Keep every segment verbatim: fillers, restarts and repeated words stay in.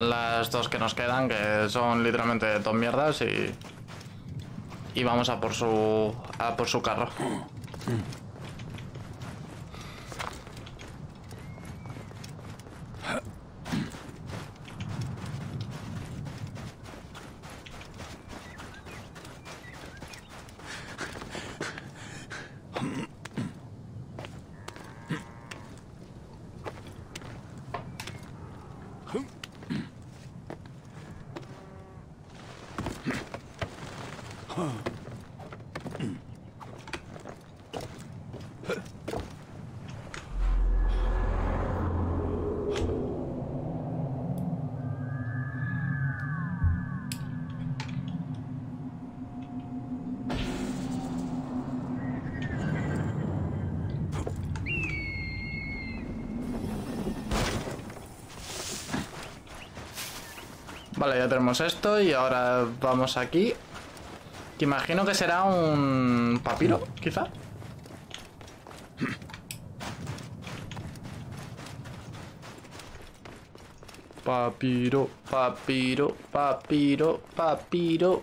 las dos que nos quedan, que son literalmente dos mierdas, y, y vamos a por su, a por su carro. Vale, ya tenemos esto y ahora vamos aquí, que imagino que será un papiro, quizá. Papiro, papiro, papiro, papiro.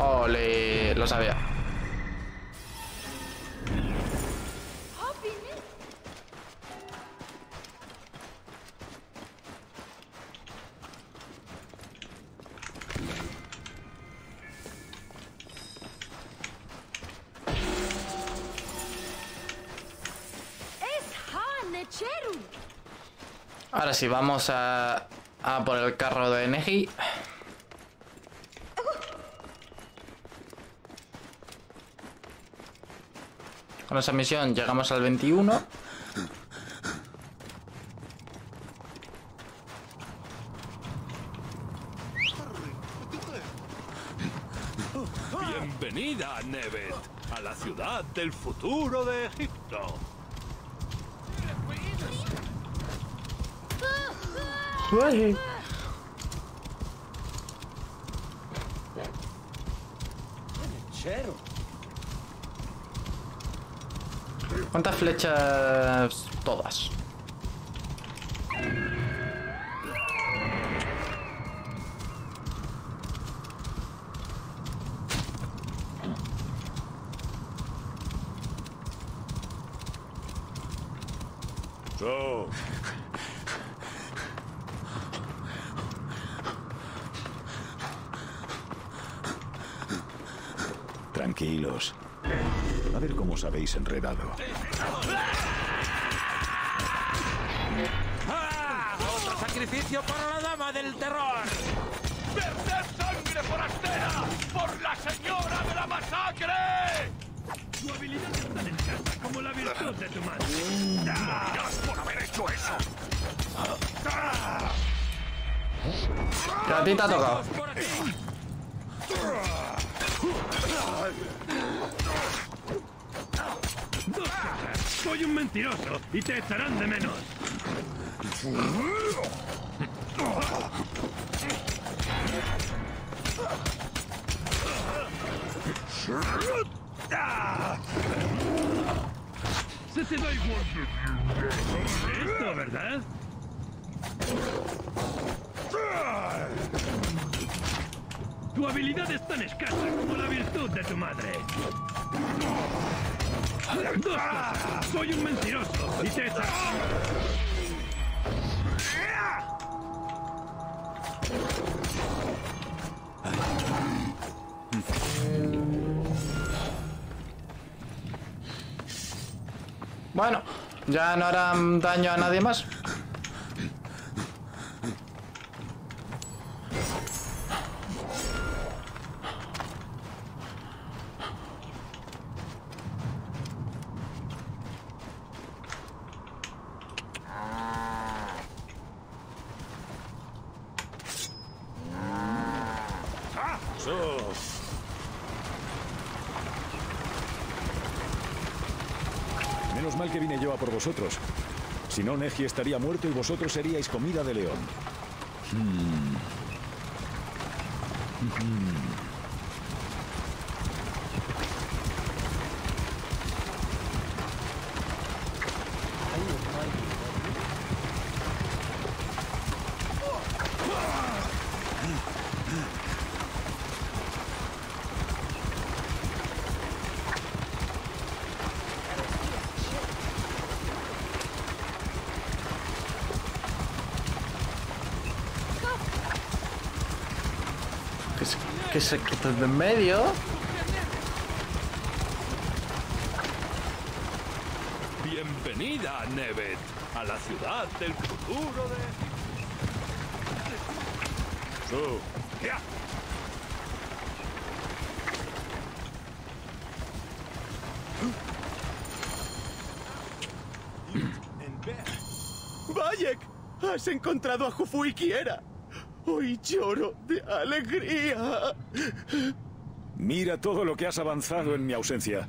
Ole, lo sabía. Ahora sí, vamos a, a por el carro de Neji. Con esa misión llegamos al veintiuno. Bienvenida, Nevet, a la ciudad del futuro de Egipto. Uy. ¿Cuántas flechas? Todas. So. Tranquilos. A ver cómo os habéis enredado. ¡Ah! ¡Otro sacrificio para la dama del terror! ¡Verder sangre por Astera! ¡Por la señora de la masacre! Tu habilidad es tan escasa como la virtud de tu madre. ¡Morirás por haber hecho eso! ¡Que a ti te ha tocado! Soy un mentiroso y te echarán de menos. Se te da igual. Esto, ¿verdad? Tu habilidad es tan escasa como la virtud de tu madre. Dos cosas. Soy un mentiroso y te echaré. Bueno, ya no harán daño a nadie más. Menos mal que vine yo a por vosotros. Si no, Neji estaría muerto y vosotros seríais comida de león. Hmm. Hmm. que se, que se quita de en medio. Bienvenida, Nevet, a la ciudad del futuro de... Egipto. ¡Bayek! ¡Has encontrado a Hufu y Kiera! ¡Hoy lloro de alegría! Mira todo lo que has avanzado en mi ausencia.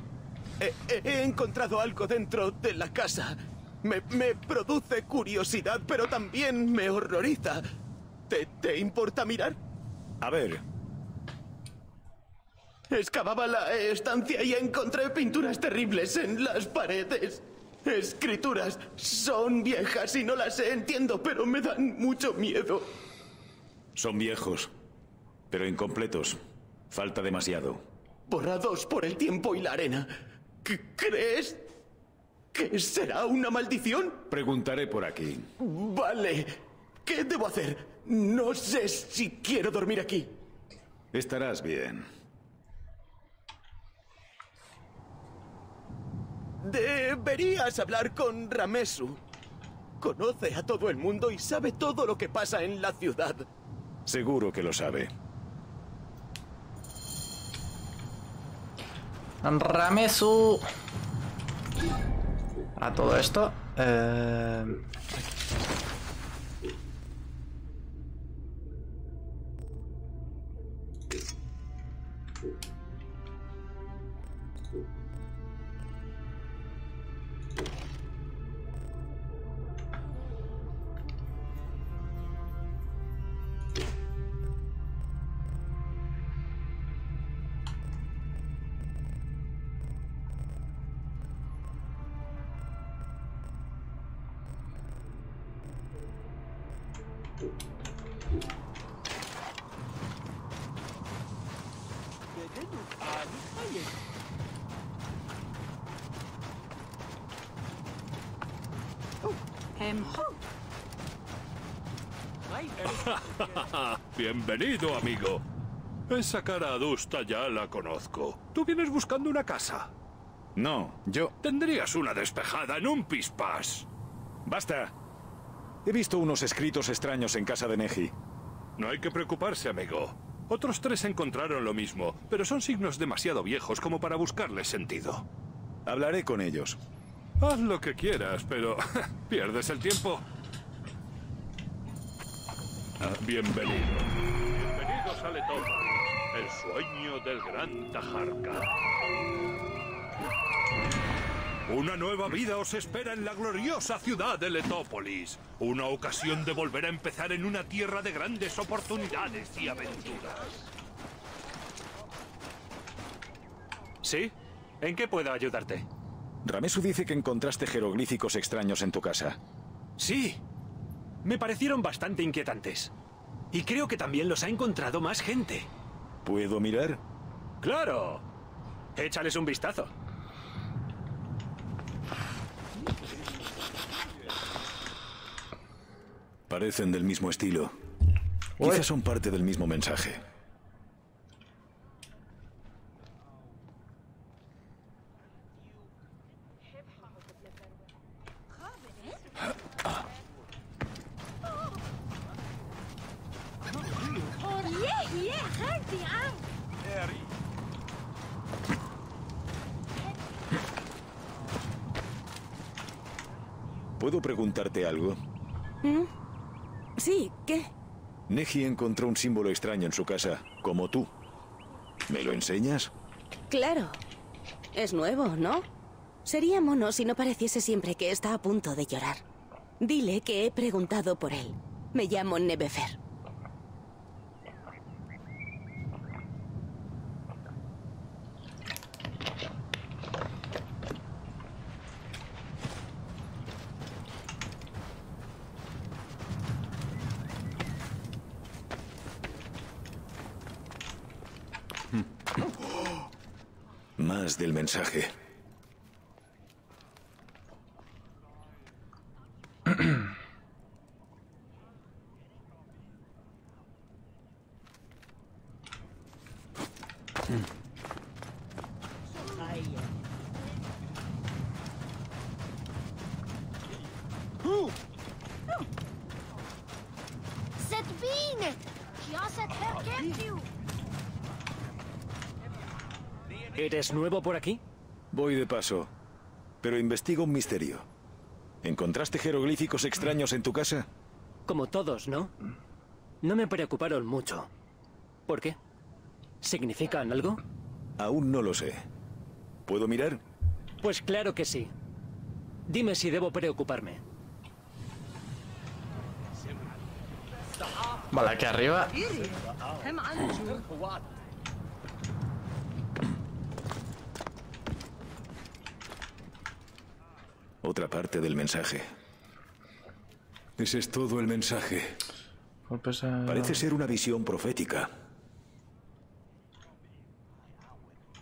He, he encontrado algo dentro de la casa. Me, me produce curiosidad, pero también me horroriza. ¿Te, te importa mirar? A ver. Excavaba la estancia y encontré pinturas terribles en las paredes. Escrituras son viejas y no las entiendo, pero me dan mucho miedo. Son viejos, pero incompletos. Falta demasiado. Borrados por el tiempo y la arena. ¿Crees que será una maldición? Preguntaré por aquí. Vale. ¿Qué debo hacer? No sé si quiero dormir aquí. Estarás bien. Deberías hablar con Ramesu. Conoce a todo el mundo y sabe todo lo que pasa en la ciudad. Seguro que lo sabe. Ramesu. A todo esto. Eh... Bienvenido, amigo. Esa cara adusta ya la conozco. ¿Tú vienes buscando una casa? No, yo... Tendrías una despejada en un pispás. Basta. He visto unos escritos extraños en casa de Neji. No hay que preocuparse, amigo. Otros tres encontraron lo mismo, pero son signos demasiado viejos como para buscarles sentido. Hablaré con ellos. Haz lo que quieras, pero pierdes el tiempo. Ah, bienvenido. Bienvenidos a Letó, el sueño del gran Tajarca. Una nueva vida os espera en la gloriosa ciudad de Letópolis. Una ocasión de volver a empezar en una tierra de grandes oportunidades y aventuras. ¿Sí? ¿En qué puedo ayudarte? Ramesu dice que encontraste jeroglíficos extraños en tu casa. Sí. Me parecieron bastante inquietantes. Y creo que también los ha encontrado más gente. ¿Puedo mirar? ¡Claro! Échales un vistazo. Parecen del mismo estilo. Uy. Quizás son parte del mismo mensaje. ¿Puedo preguntarte algo? ¿Mm? Sí, ¿qué? Neji encontró un símbolo extraño en su casa, como tú. ¿Me lo enseñas? Claro. Es nuevo, ¿no? Sería mono si no pareciese siempre que está a punto de llorar. Dile que he preguntado por él. Me llamo Nebefer. Más del mensaje. ¿Eres nuevo por aquí? Voy de paso, pero investigo un misterio. ¿Encontraste jeroglíficos extraños en tu casa? Como todos, ¿no? No me preocuparon mucho. ¿Por qué? ¿Significan algo? Aún no lo sé. ¿Puedo mirar? Pues claro que sí. Dime si debo preocuparme. Vale, aquí arriba. Otra parte del mensaje. Ese es todo el mensaje. Parece ser una visión profética.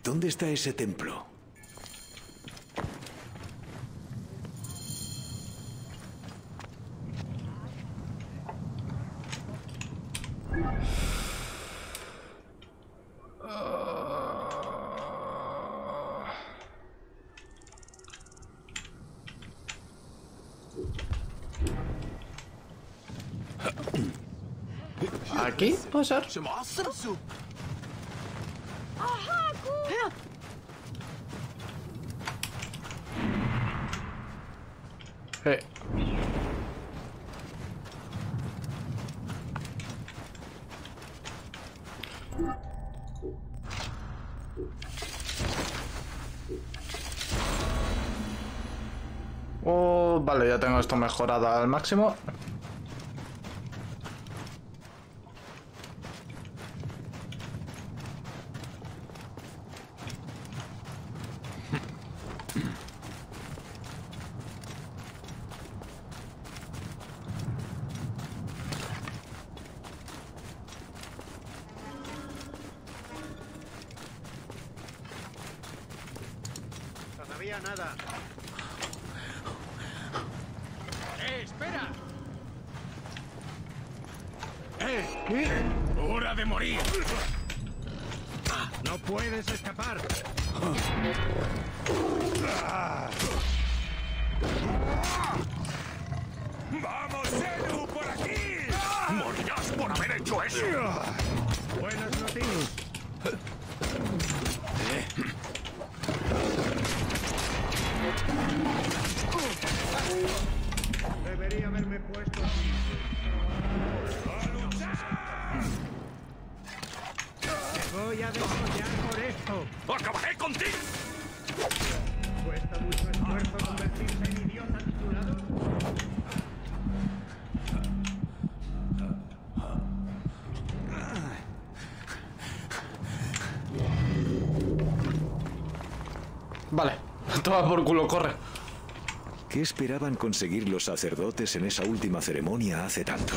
¿Dónde está ese templo? ¿Aquí? ¿Puede ser? Hey. Oh, vale, ya tengo esto mejorado al máximo. Toma por culo, corre. ¿Qué esperaban conseguir los sacerdotes en esa última ceremonia hace tanto?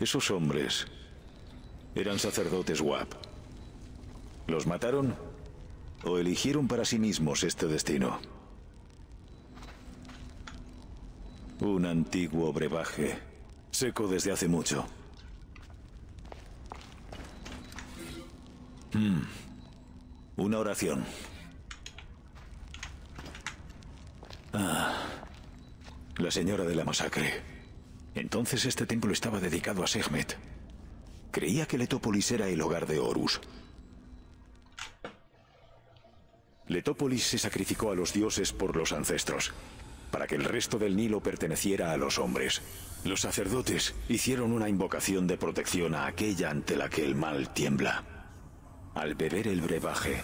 Esos hombres eran sacerdotes Wab. ¿Los mataron o eligieron para sí mismos este destino? Un antiguo brebaje, seco desde hace mucho. Mm. Una oración. Ah, la señora de la masacre. Entonces este templo estaba dedicado a Sekhmet. Creía que Letópolis era el hogar de Horus. Letópolis se sacrificó a los dioses por los ancestros, para que el resto del Nilo perteneciera a los hombres. Los sacerdotes hicieron una invocación de protección a aquella ante la que el mal tiembla. Al beber el brebaje,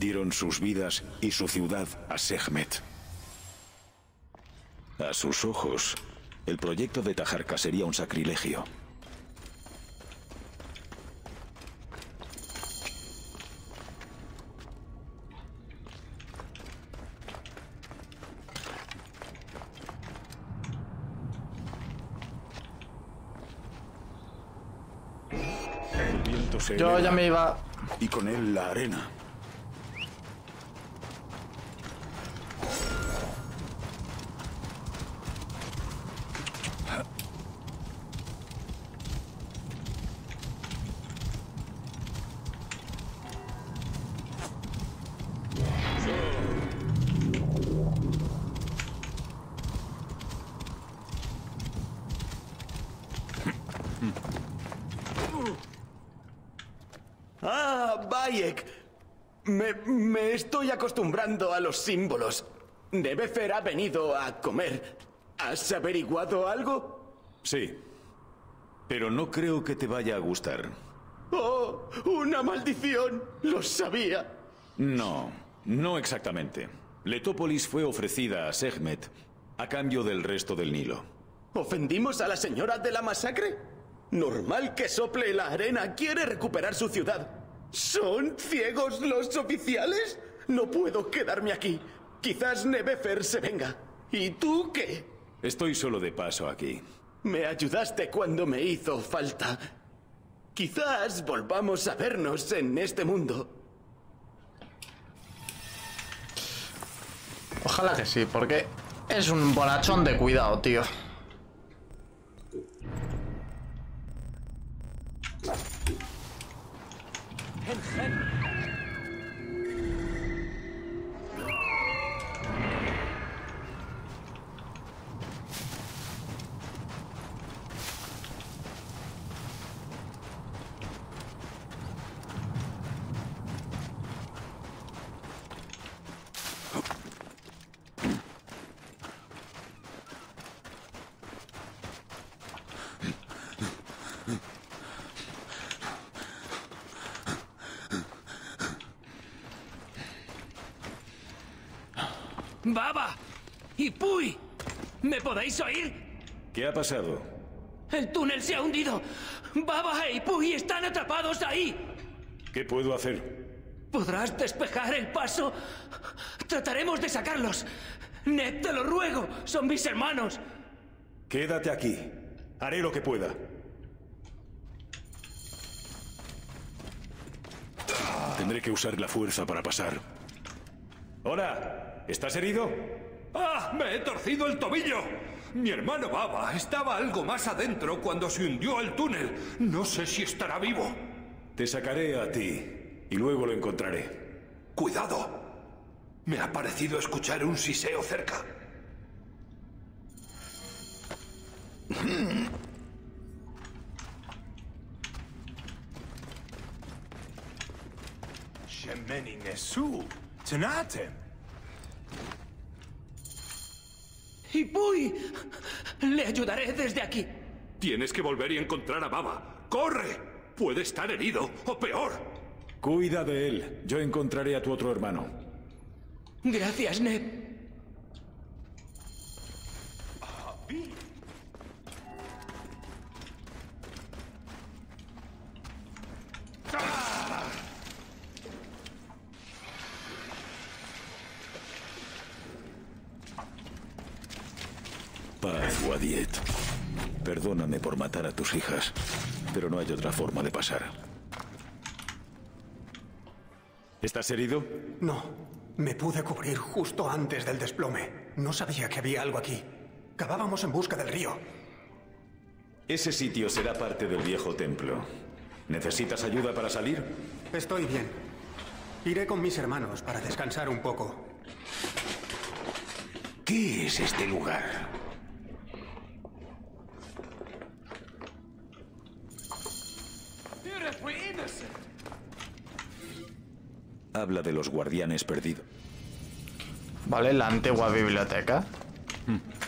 dieron sus vidas y su ciudad a Sekhmet. A sus ojos, el proyecto de Tajarca sería un sacrilegio. viento se eleva. Yo ya me iba. Y con él la arena. Bayek, me, me estoy acostumbrando a los símbolos. Nebefer ha venido a comer. ¿Has averiguado algo? Sí, pero no creo que te vaya a gustar. ¡Oh, una maldición! ¡Lo sabía! No, no exactamente. Letópolis fue ofrecida a Sekhmet a cambio del resto del Nilo. ¿Ofendimos a la señora de la masacre? Normal que sople la arena. Quiere recuperar su ciudad. ¿Son ciegos los oficiales? No puedo quedarme aquí. Quizás Nebefer se venga. ¿Y tú qué? Estoy solo de paso aquí. Me ayudaste cuando me hizo falta. Quizás volvamos a vernos en este mundo. Ojalá que sí, porque es un bonachón de cuidado, tío. Baba, Ipuy, ¿me podéis oír? ¿Qué ha pasado? El túnel se ha hundido. Baba e Ipuy están atrapados ahí. ¿Qué puedo hacer? ¿Podrás despejar el paso? Trataremos de sacarlos. Ned, te lo ruego, son mis hermanos. Quédate aquí. Haré lo que pueda. Tendré que usar la fuerza para pasar. ¡Hola! ¿Estás herido? ¡Ah! ¡Me he torcido el tobillo! Mi hermano Baba estaba algo más adentro cuando se hundió el túnel. No sé si estará vivo. Te sacaré a ti y luego lo encontraré. ¡Cuidado! Me ha parecido escuchar un siseo cerca. Shemeni Nesu Tenatem. ¡Ipuy! Le ayudaré desde aquí. Tienes que volver y encontrar a Baba. ¡Corre! Puede estar herido, o peor. Cuida de él. Yo encontraré a tu otro hermano. Gracias, Ned. Perdóname por matar a tus hijas, pero no hay otra forma de pasar. ¿Estás herido? No, me pude cubrir justo antes del desplome. No sabía que había algo aquí. Cavábamos en busca del río. Ese sitio será parte del viejo templo. ¿Necesitas ayuda para salir? Estoy bien. Iré con mis hermanos para descansar un poco. ¿Qué es este lugar? Habla de los guardianes perdidos. Vale, la antigua biblioteca. Hmm.